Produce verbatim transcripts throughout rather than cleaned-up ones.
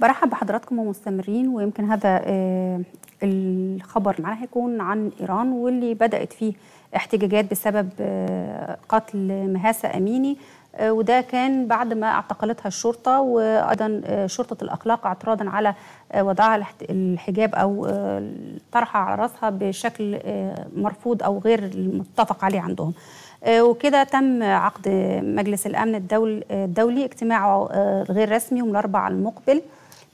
برحب بحضراتكم ومستمرين، ويمكن هذا الخبر معنا هيكون عن إيران واللي بدأت فيه احتجاجات بسبب قتل مهسا أميني، وده كان بعد ما اعتقلتها الشرطة وأيضا شرطة الأخلاق اعتراضا على وضعها الحجاب أو طرحها على رأسها بشكل مرفوض أو غير المتفق عليه عندهم. وكده تم عقد مجلس الأمن الدولي اجتماعه غير رسمي يوم الأربعاء المقبل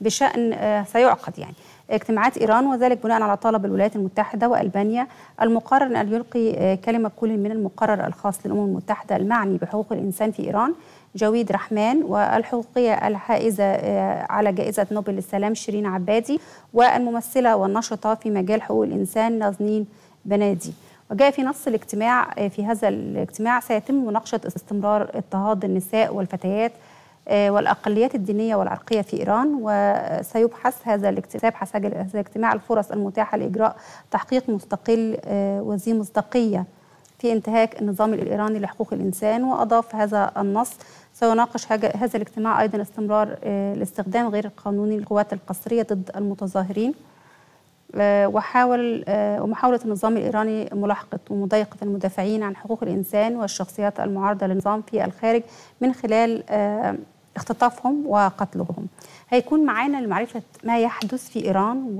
بشأن سيعقد يعني اجتماعات إيران، وذلك بناء على طلب الولايات المتحدة وألبانيا. المقرر أن يلقي كلمة كل من المقرر الخاص للأمم المتحدة المعني بحقوق الإنسان في إيران جويد رحمن، والحقوقية الحائزة على جائزة نوبل للسلام شيرين عبادي، والممثلة والناشطة في مجال حقوق الإنسان نازنين بنادي. وجاء في نص الاجتماع في هذا الاجتماع سيتم مناقشة استمرار اضطهاد النساء والفتيات والأقليات الدينية والعرقية في إيران، وسيبحث هذا الاجتماع الفرص المتاحة لإجراء تحقيق مستقل وذي مصداقية في انتهاك النظام الإيراني لحقوق الإنسان. وأضاف هذا النص سيناقش هذا الاجتماع أيضا استمرار الاستخدام غير القانوني للقوات القسرية ضد المتظاهرين وحاول ومحاولة النظام الإيراني ملاحقة ومضايقة المدافعين عن حقوق الإنسان والشخصيات المعارضة للنظام في الخارج من خلال اختطافهم وقتلهم. هيكون معانا لمعرفة ما يحدث في إيران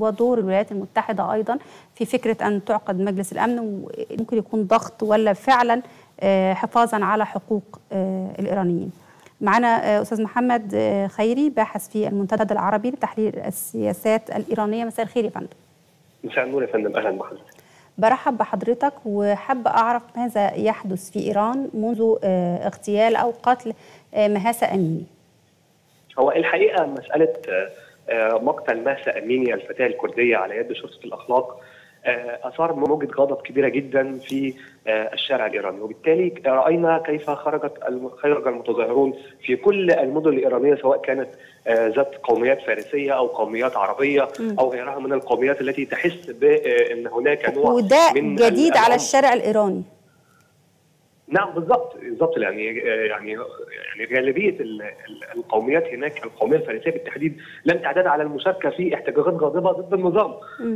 ودور الولايات المتحدة أيضا في فكرة أن تعقد مجلس الأمن، وممكن يكون ضغط ولا فعلا حفاظا على حقوق الإيرانيين. معنا أستاذ محمد خيري باحث في المنتدى العربي لتحليل السياسات الإيرانية. مساء الخير يا فندم. مساء النور يا فندم، أهلا بحضرتك. برحب بحضرتك، وحابة أعرف ماذا يحدث في إيران منذ اغتيال أو قتل مهسا أميني. هو الحقيقة مسألة مقتل مهسا أميني الفتاة الكردية على يد شرطة الأخلاق أثار موجة غضب كبيرة جدا في الشارع الإيراني، وبالتالي رأينا كيف خرجت خرج المتظاهرون في كل المدن الإيرانية سواء كانت ذات قوميات فارسية أو قوميات عربية أو غيرها من القوميات التي تحس بأن هناك نوع وده من جديد على الشارع الإيراني. نعم بالضبط بالضبط، يعني يعني يعني غالبيه القوميات هناك القوميه الفارسيه بالتحديد لم تعتاد على المشاركه في احتجاجات غاضبه ضد النظام،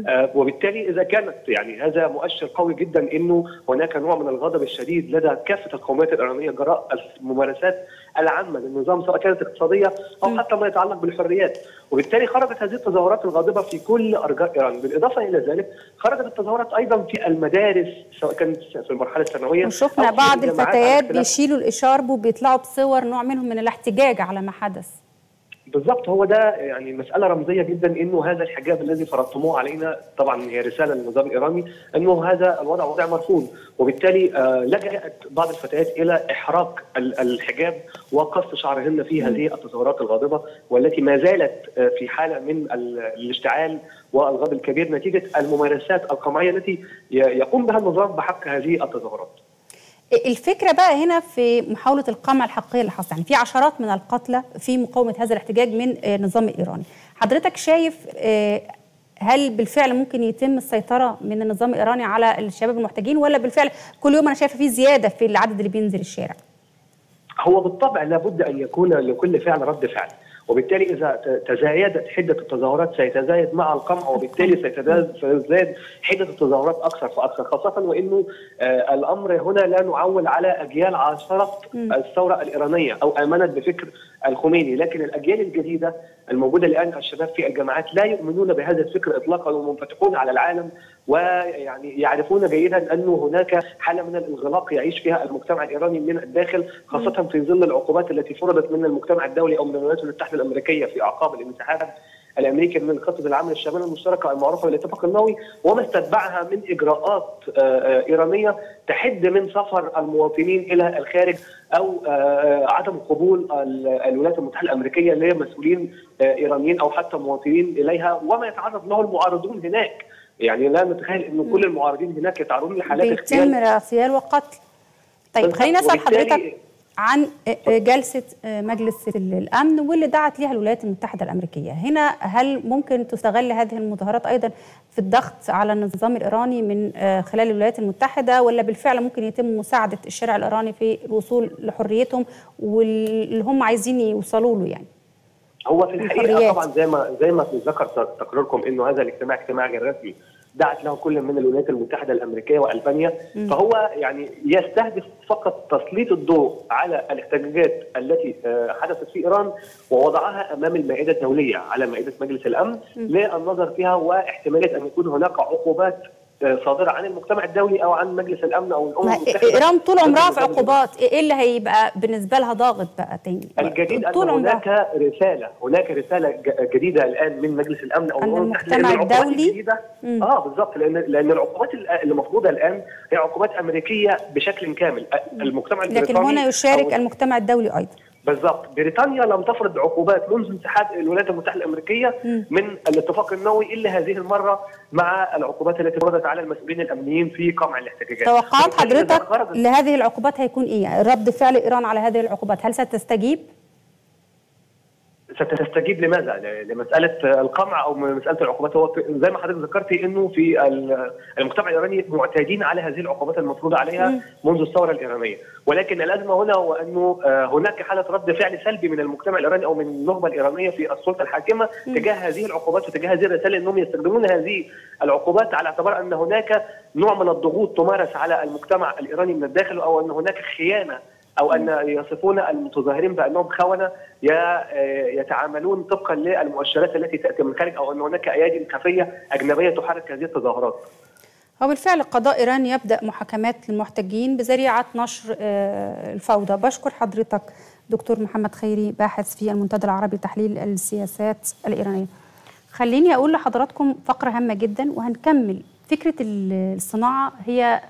آه وبالتالي اذا كانت يعني هذا مؤشر قوي جدا انه هناك نوع من الغضب الشديد لدى كافه القوميات الايرانيه جراء الممارسات العامه للنظام سواء كانت اقتصاديه او م. حتى ما يتعلق بالحريات، وبالتالي خرجت هذه التظاهرات الغاضبه في كل ارجاء ايران. بالاضافه الى ذلك خرجت التظاهرات ايضا في المدارس سواء كانت في المرحله الثانويه، وشفنا بعض الفتيات بيشيلوا الإشارب وبيطلعوا بصور نوع منهم من الاحتجاج على ما حدث. بالضبط، هو ده يعني مسألة رمزية جدا انه هذا الحجاب الذي فرضتموه علينا، طبعا هي رسالة للنظام الإيراني انه هذا الوضع وضع مرفوض، وبالتالي لجأت بعض الفتيات الى احراق الحجاب وقص شعرهن في هذه التظاهرات الغاضبة، والتي ما زالت في حالة من الاشتعال والغضب الكبير نتيجة الممارسات القمعية التي يقوم بها النظام بحق هذه التظاهرات. الفكرة بقى هنا في محاولة القمع الحقيقية اللي حصلت، يعني في عشرات من القتلى في مقاومة هذا الاحتجاج من النظام الإيراني. حضرتك شايف هل بالفعل ممكن يتم السيطرة من النظام الإيراني على الشباب المحتجين، ولا بالفعل كل يوم أنا شايفة في زيادة في العدد اللي بينزل الشارع؟ هو بالطبع لابد أن يكون لكل فعل رد فعل، وبالتالي إذا تزايدت حدة التظاهرات سيتزايد مع القمع، وبالتالي سيتزايد حدة التظاهرات أكثر فأكثر، خاصة وإنه آه الأمر هنا لا نعول على أجيال عاصرة الثورة الإيرانية أو آمنت بفكر الخميني، لكن الأجيال الجديدة الموجودة الآن الشباب في الجامعات لا يؤمنون بهذا الفكر إطلاقا ومنفتحون على العالم، ويعني يعرفون جيدا أنه هناك حالة من الانغلاق يعيش فيها المجتمع الإيراني من الداخل، خاصة في ظل العقوبات التي فرضت من المجتمع الدولي أو من الولايات المتحدة الأمريكية في أعقاب الانسحاب الامريكي من الخطه العامه للشمال المشتركه المعروفه بالاتفاق النووي، وما استتبعها من اجراءات ايرانيه تحد من سفر المواطنين الى الخارج او عدم قبول الولايات المتحده الامريكيه اللي هي مسؤولين ايرانيين او حتى مواطنين اليها، وما يتعرض له المعارضون هناك. يعني لا نتخيل انه كل المعارضين هناك يتعرضون لحالات اغتيال بيتم اغتيال وقتل. طيب خليني اسال حضرتك عن جلسة مجلس الأمن واللي دعت ليها الولايات المتحدة الأمريكية. هنا هل ممكن تستغل هذه المظاهرات أيضا في الضغط على النظام الإيراني من خلال الولايات المتحدة، ولا بالفعل ممكن يتم مساعدة الشارع الإيراني في الوصول لحريتهم واللي هم عايزين يوصلوا له؟ يعني هو في الحقيقة طبعا زي ما زي ما ذكر تقريركم إنه هذا الاجتماع اجتماع غير رسمي دعت له كل من الولايات المتحدة الأمريكية وألبانيا، فهو يعني يستهدف فقط تسليط الضوء على الاحتجاجات التي حدثت في إيران ووضعها أمام المائدة الدولية على مائدة مجلس الأمن للنظر فيها واحتمالية أن يكون هناك عقوبات صادرة عن المجتمع الدولي أو عن مجلس الأمن أو الأمم المتحدة. إيران طول عمرها في عقوبات، إيه اللي هيبقى بالنسبة لها ضاغط بقى تاني؟ الجديد أن هناك رسالة، هناك رسالة جديدة الآن من مجلس الأمن أو الأمم المتحدة عن المجتمع الدولي. آه بالظبط، لأن لأن العقوبات اللي مفروضة الآن هي عقوبات أمريكية بشكل كامل. المجتمع البريطاني لكن هنا يشارك المجتمع الدولي أيضا. بالظبط، بريطانيا لم تفرض عقوبات منذ انسحاب الولايات المتحده الامريكيه من الاتفاق النووي الا هذه المره مع العقوبات التي فرضت على المسؤولين الامنيين في قمع الاحتجاجات. توقعات حضرتك لهذه العقوبات هيكون ايه؟ رد فعل ايران على هذه العقوبات، هل ستستجيب؟ ستستجيب لماذا؟ لمساله القمع او مساله العقوبات. هو زي ما حضرتك ذكرتي انه في المجتمع الايراني معتادين على هذه العقوبات المفروضه عليها م. منذ الثوره الايرانيه، ولكن الازمه هنا هو انه هناك حاله رد فعل سلبي من المجتمع الايراني او من النخبه الايرانيه في السلطه الحاكمه م. تجاه هذه العقوبات وتجاه هذه الرسائل، انهم يستخدمون هذه العقوبات على اعتبار ان هناك نوع من الضغوط تمارس على المجتمع الايراني من الداخل، او ان هناك خيانه، أو أن يصفون المتظاهرين بأنهم خونة يتعاملون طبقا للمؤشرات التي تأتي من الخارج، أو أن هناك أيادي خفية أجنبية تحرك هذه التظاهرات. وبالفعل قضاء إيران يبدأ محاكمات للمحتجين بذريعة نشر الفوضى. بشكر حضرتك دكتور محمد خيري، باحث في المنتدى العربي لتحليل السياسات الإيرانية. خليني أقول لحضراتكم فقرة هامة جدا وهنكمل. فكرة الصناعة هي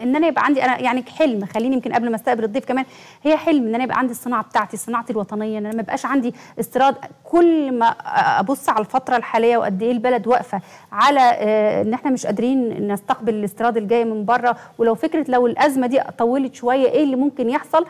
ان انا يبقى عندي انا يعني حلم، خليني يمكن قبل ما استقبل الضيف كمان، هي حلم ان انا يبقى عندي الصناعه بتاعتي، صناعتي الوطنيه، ان انا ما يبقاش عندي استيراد. كل ما ابص على الفتره الحاليه وقد ايه البلد واقفه على ان احنا مش قادرين نستقبل الاستيراد الجاي من بره، ولو فكره لو الازمه دي طولت شويه ايه اللي ممكن يحصل.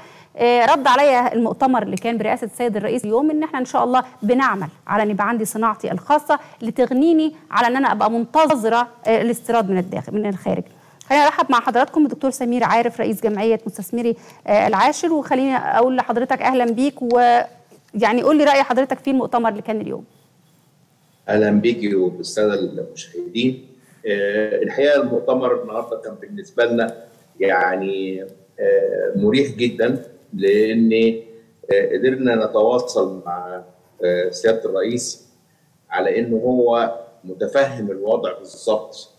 رد عليا المؤتمر اللي كان برئاسه السيد الرئيس اليوم ان احنا ان شاء الله بنعمل على ان يبقى عندي صناعتي الخاصه اللي تغنيني على ان انا ابقى منتظره الاستيراد من الداخل من الخارج. خلينا نرحب مع حضراتكم بالدكتور سمير عارف رئيس جمعيه مستثمري العاشر، وخليني اقول لحضرتك اهلا بيك، ويعني قول لي راي حضرتك في المؤتمر اللي كان اليوم. اهلا بيكي وبالساده المشاهدين. الحقيقه المؤتمر النهارده كان بالنسبه لنا يعني مريح جدا، لان قدرنا نتواصل مع سياده الرئيس على انه هو متفهم الوضع بالظبط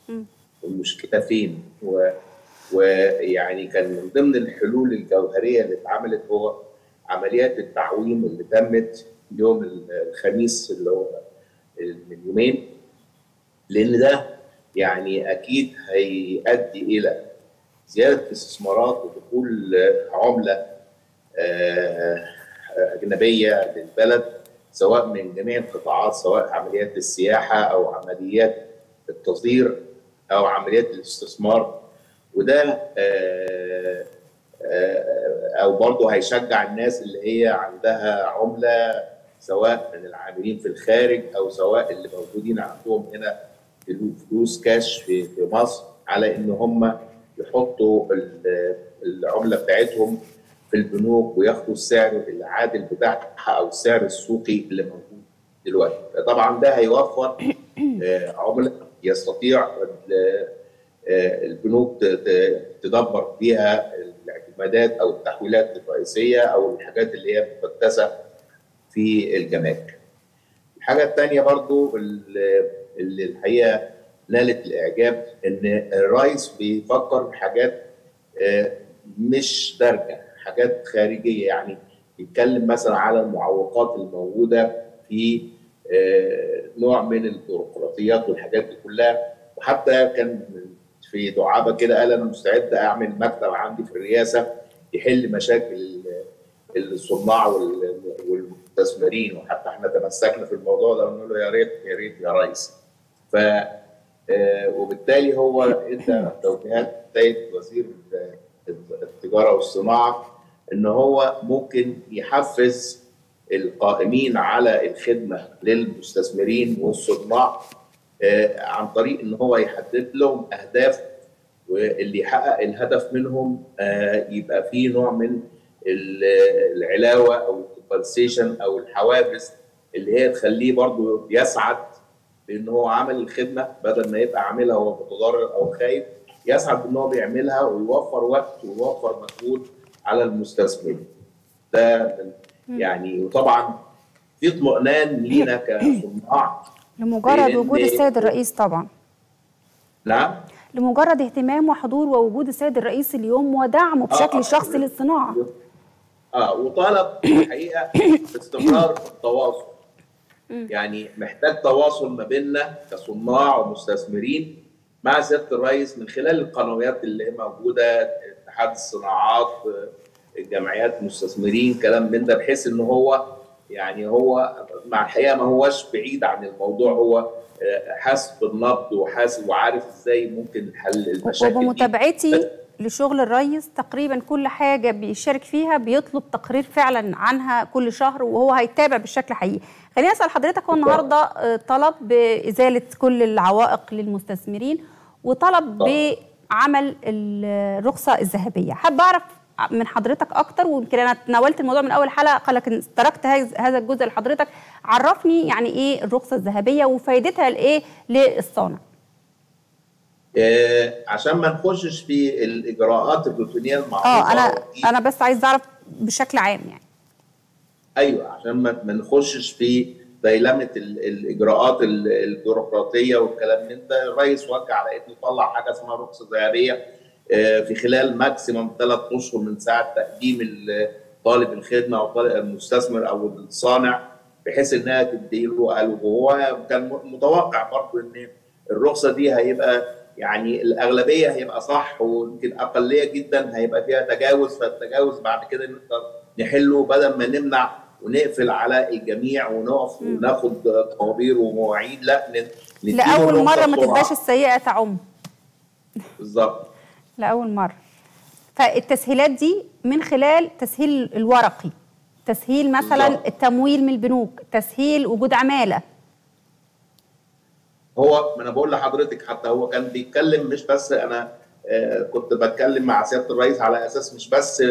والمشكله فين، ويعني كان من ضمن الحلول الجوهريه اللي اتعملت هو عمليات التعويم اللي تمت يوم الخميس اللي هو من يومين، لان ده يعني اكيد هيؤدي الى زياده استثمارات ودخول عمله اجنبيه للبلد، سواء من جميع القطاعات، سواء عمليات السياحه او عمليات التصدير أو عمليات الاستثمار، وده آآ آآ أو برضه هيشجع الناس اللي هي عندها عملة، سواء من العاملين في الخارج أو سواء اللي موجودين عندهم هنا فلوس كاش في مصر، على إن هم يحطوا العملة بتاعتهم في البنوك وياخدوا السعر العادل بتاعها أو السعر السوقي اللي موجود دلوقتي. طبعًا ده هيوفر عملة يستطيع البنوك تدبر بيها الاعتمادات او التحويلات الرئيسيه او الحاجات اللي هي مقدسه في الجمارك. الحاجه الثانيه برضو اللي الحقيقه نالت الاعجاب ان الرئيس بيفكر بحاجات مش دارجه، حاجات خارجيه، يعني بيتكلم مثلا على المعوقات الموجوده في نوع من البيروقراطيات والحاجات دي كلها، وحتى كان في دعابه كده قال انا مستعد اعمل مكتب عندي في الرئاسه يحل مشاكل الصناع والمستثمرين، وحتى احنا تمسكنا في الموضوع ده ونقول له يا ريت يا ريت يا ريس. ف وبالتالي هو ادى توجيهات سيد وزير التجاره والصناعه ان هو ممكن يحفز القائمين على الخدمه للمستثمرين والصناع عن طريق ان هو يحدد لهم اهداف، واللي يحقق الهدف منهم يبقى فيه نوع من العلاوه او الكومبنسيشن او الحوافز اللي هي تخليه برضه يسعد بان هو عمل الخدمه، بدل ما يبقى عاملها هو متضرر او خايف، يسعد بان هو بيعملها ويوفر وقت ويوفر مجهود على المستثمرين. ده يعني وطبعا في اطمئنان لينا كصناع لمجرد وجود السيد الرئيس طبعا. نعم؟ لمجرد اهتمام وحضور ووجود السيد الرئيس اليوم ودعمه بشكل آه شخصي للصناعه. اه وطلب الحقيقه استمرار التواصل. يعني محتاج تواصل ما بيننا كصناع ومستثمرين مع سياده الرئيس من خلال القنوات اللي موجوده، اتحاد الصناعات، الجمعيات، المستثمرين، كلام من ده، بحيث ان هو يعني هو مع الحقيقه ما هوش بعيد عن الموضوع، هو حاسس بالنبض وحاسس وعارف ازاي ممكن حل المشاكل. وبمتابعتي لشغل الريس تقريبا كل حاجه بيشارك فيها بيطلب تقرير فعلا عنها كل شهر، وهو هيتابع بالشكل حقيقي. خليني اسال حضرتك، هو النهارده طلب بازاله كل العوائق للمستثمرين وطلب بعمل الرخصه الذهبيه. حابه اعرف من حضرتك اكتر، ويمكن انا تناولت الموضوع من اول حلقه لكن تركت هذا الجزء لحضرتك. عرفني يعني ايه الرخصه الذهبيه وفائدتها لايه للصانع؟ آه عشان ما نخشش في الاجراءات الروتينيه المعروفه. اه انا انا بس عايز اعرف بشكل عام يعني. ايوه، عشان ما نخشش في ديلمه الاجراءات البيروقراطيه والكلام من ده. الرئيس وجه على انه يطلع حاجه اسمها رخصه ذهبيه في خلال ماكسيموم ثلاث اشهر من ساعه تقديم طالب الخدمه او طالب المستثمر او الصانع، بحيث انها تديله قلب. وهو كان متوقع برضه ان الرخصه دي هيبقى يعني الاغلبيه هيبقى صح، ويمكن اقليه جدا هيبقى فيها تجاوز، فالتجاوز بعد كده نقدر نحله بدل ما نمنع ونقفل على الجميع ونقف وناخد طوابير ومواعيد. لا، لاول مره ما تبقاش السيئه تعم. بالظبط، لأول مرة. فالتسهيلات دي من خلال تسهيل الورقي، تسهيل مثلا التمويل من البنوك، تسهيل وجود عمالة. هو ما أنا بقول لحضرتك، حتى هو كان بيتكلم مش بس، أنا كنت بتكلم مع سيادة الرئيس على أساس مش بس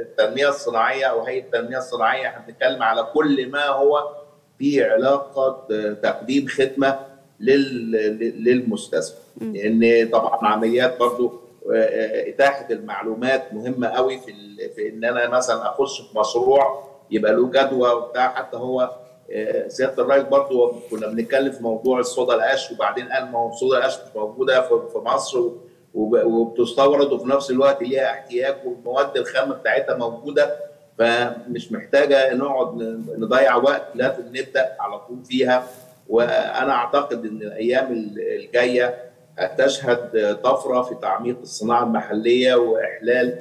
التنمية الصناعية أو هيئة التنمية الصناعية، احنا بنتكلم على كل ما هو في علاقة تقديم خدمة للمستثمر، لان طبعا عمليات برضو اتاحه المعلومات مهمه قوي في, في ان انا مثلا اخش في مشروع يبقى له جدوى وبتاع. حتى هو سياده الرئيس برضو كنا بنتكلم في موضوع الصودا القش، وبعدين قال ما هو صودا القش مش موجوده في مصر وبتستورد، وفي نفس الوقت ليها احتياج والمواد الخام بتاعتها موجوده، فمش محتاجه نقعد نضيع وقت، لازم نبدا على طول فيها. وانا اعتقد ان الايام الجايه هتشهد طفره في تعميق الصناعه المحليه واحلال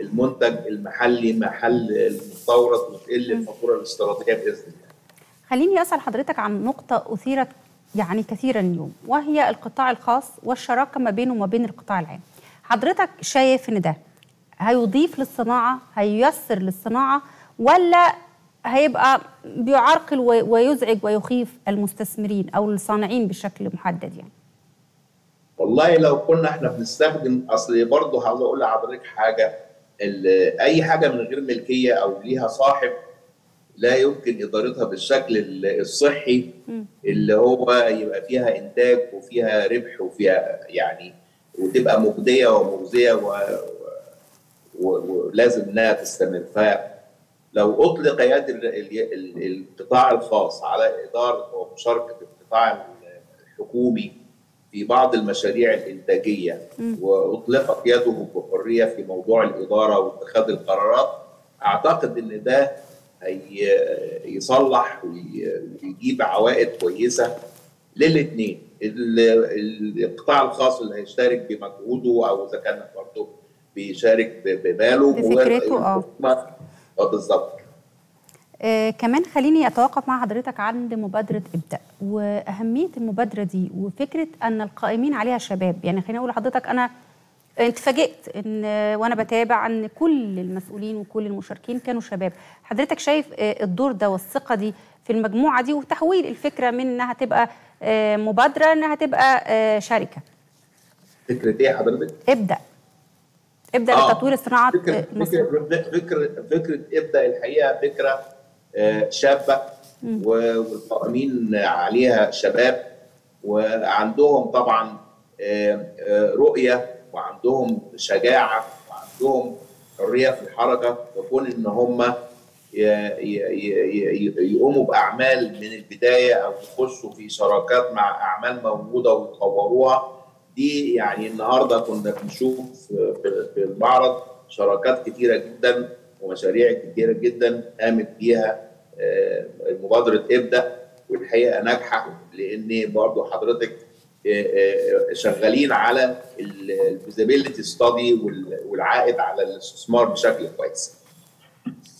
المنتج المحلي محل المستورد، وتقل الفاتوره الاستيراديه باذن الله. خليني اسال حضرتك عن نقطه اثيرت يعني كثيرا اليوم، وهي القطاع الخاص والشراكه ما بينه وما بين القطاع العام. حضرتك شايف ان ده هيضيف للصناعه، هييسر للصناعه، ولا هيبقى بيعرقل ويزعج ويخيف المستثمرين او الصانعين بشكل محدد يعني؟ والله لو كنا احنا بنستخدم، اصل برضه عاوز اقول لحضرتك حاجه، اي حاجه من غير ملكيه او ليها صاحب لا يمكن ادارتها بالشكل الصحي اللي هو يبقى فيها انتاج وفيها ربح وفيها يعني وتبقى مجديه ومجزيه و... و... ولازم انها تستمر. ف لو اطلق يد القطاع الخاص على اداره ومشاركه القطاع الحكومي في بعض المشاريع الانتاجيه، واطلقت يده بحريه في موضوع الاداره واتخاذ القرارات، اعتقد ان ده هيصلح ويجيب عوائد كويسه للاثنين، القطاع الخاص اللي هيشترك بمجهوده او اذا كان برضه بيشارك بماله بفكرته. اه بالظبط. آه كمان خليني اتوقف مع حضرتك عند مبادره ابدأ واهميه المبادره دي، وفكره ان القائمين عليها شباب. يعني خليني اقول لحضرتك، انا اتفاجئت ان وانا بتابع ان كل المسؤولين وكل المشاركين كانوا شباب. حضرتك شايف الدور ده والثقه دي في المجموعه دي وتحويل الفكره من انها تبقى مبادره انها تبقى شركه. فكره ايه حضرتك؟ ابدا ابدا آه. لتطوير الصناعات المصريه. فكره فكره فكره ابدا الحقيقه فكره شابه والقائمين عليها شباب وعندهم طبعا رؤيه وعندهم شجاعه وعندهم حريه في الحركه وكون ان هم يقوموا باعمال من البدايه او يخشوا في شراكات مع اعمال موجوده ويطوروها. دي يعني النهارده كنا بنشوف في المعرض شراكات كتيره جدا ومشاريع كتيره جدا قامت بيها مبادره ابدا والحقيقه ناجحه لان برضه حضرتك شغالين على الفيزابيلتي ستادي والعائد على الاستثمار بشكل كويس.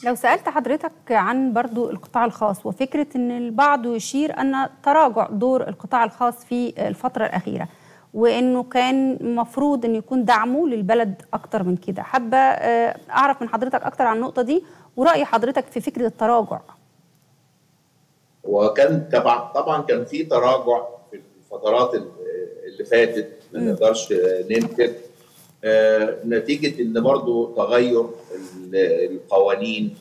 لو سالت حضرتك عن برضو القطاع الخاص وفكره ان البعض يشير ان تراجع دور القطاع الخاص في الفتره الاخيره وانه كان مفروض ان يكون دعمه للبلد اكتر من كده، حابه اعرف من حضرتك اكتر عن النقطه دي وراي حضرتك في فكره التراجع. وكان طبعا كان في تراجع الفترات اللي فاتت ما نقدرش ننكر نتيجه ان برضو تغير القوانين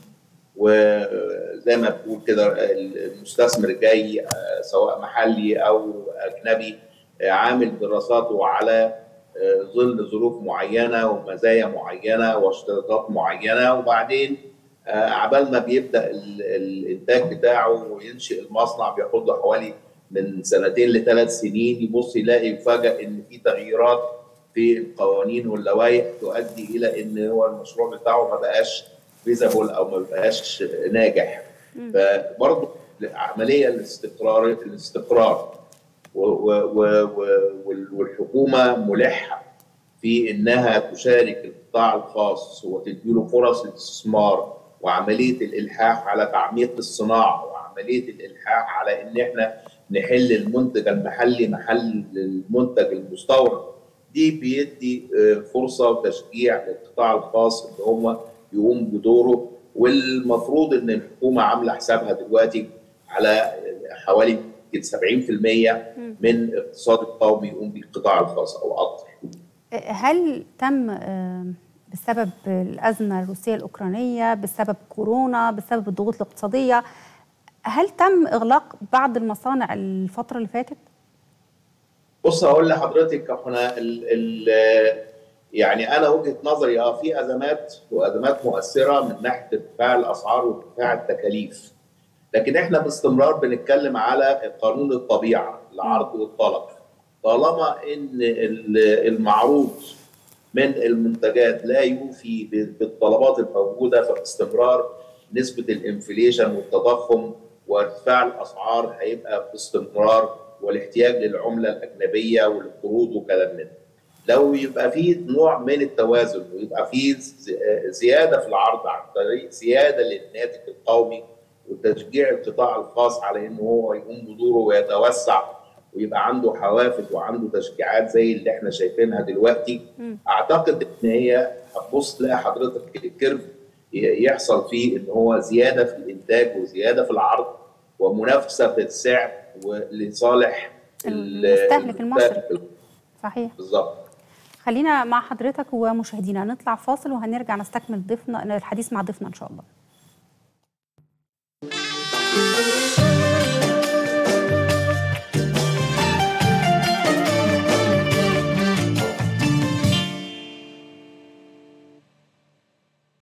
وزي ما بقول كده المستثمر جاي سواء محلي او اجنبي عامل دراساته على ظل ظروف معينه ومزايا معينه واشتراطات معينه وبعدين عبال ما بيبدا الانتاج بتاعه وينشئ المصنع بياخد له حوالي من سنتين لثلاث سنين يبص يلاقي يفاجئ ان في تغييرات في القوانين واللوائح تؤدي الى ان هو المشروع بتاعه ما بقاش فيزابل او ما بقاش ناجح. فبرضه عمليه الاستقرار الاستقرار والحكومه ملحه في انها تشارك القطاع الخاص وتديله فرص الاستثمار وعمليه الالحاح على تعميق الصناعه وعمليه الالحاح على ان احنا نحل المنتج المحلي محل المنتج المستورد. دي بيدي فرصه وتشجيع للقطاع الخاص ان هو يقوم بدوره والمفروض ان الحكومه عامله حسابها دلوقتي على حوالي سبعين بالمية من اقتصاد القومي يقوم به القطاع الخاص او اكثر. هل تم بسبب الازمه الروسيه الاوكرانيه بسبب كورونا بسبب الضغوط الاقتصاديه هل تم اغلاق بعض المصانع الفتره اللي فاتت؟ بص هقول لحضرتك احنا ال ال يعني انا وجهه نظري اه في ازمات وازمات مؤثره من ناحيه ارتفاع الاسعار وارتفاع التكاليف. لكن احنا باستمرار بنتكلم على قانون الطبيعه العرض والطلب. طالما ان المعروض من المنتجات لا يوفي بالطلبات الموجوده فباستمرار نسبه الانفليشن والتضخم وارتفاع الاسعار هيبقى باستمرار والاحتياج للعمله الاجنبيه والقروض وكلام من ده. لو يبقى في نوع من التوازن ويبقى في زياده في العرض عن طريق زياده للناتج القومي وتشجيع القطاع الخاص على ان هو يقوم بدوره ويتوسع ويبقى عنده حوافز وعنده تشجيعات زي اللي احنا شايفينها دلوقتي م. اعتقد ان هي هتبص تلاقي حضرتك الكيرف يحصل فيه ان هو زياده في الانتاج وزياده في العرض ومنافسه في السعر ولصالح المستهلك المصري. صحيح بالظبط. خلينا مع حضرتك ومشاهدينا نطلع فاصل وهنرجع نستكمل ضيفنا الحديث مع ضيفنا ان شاء الله.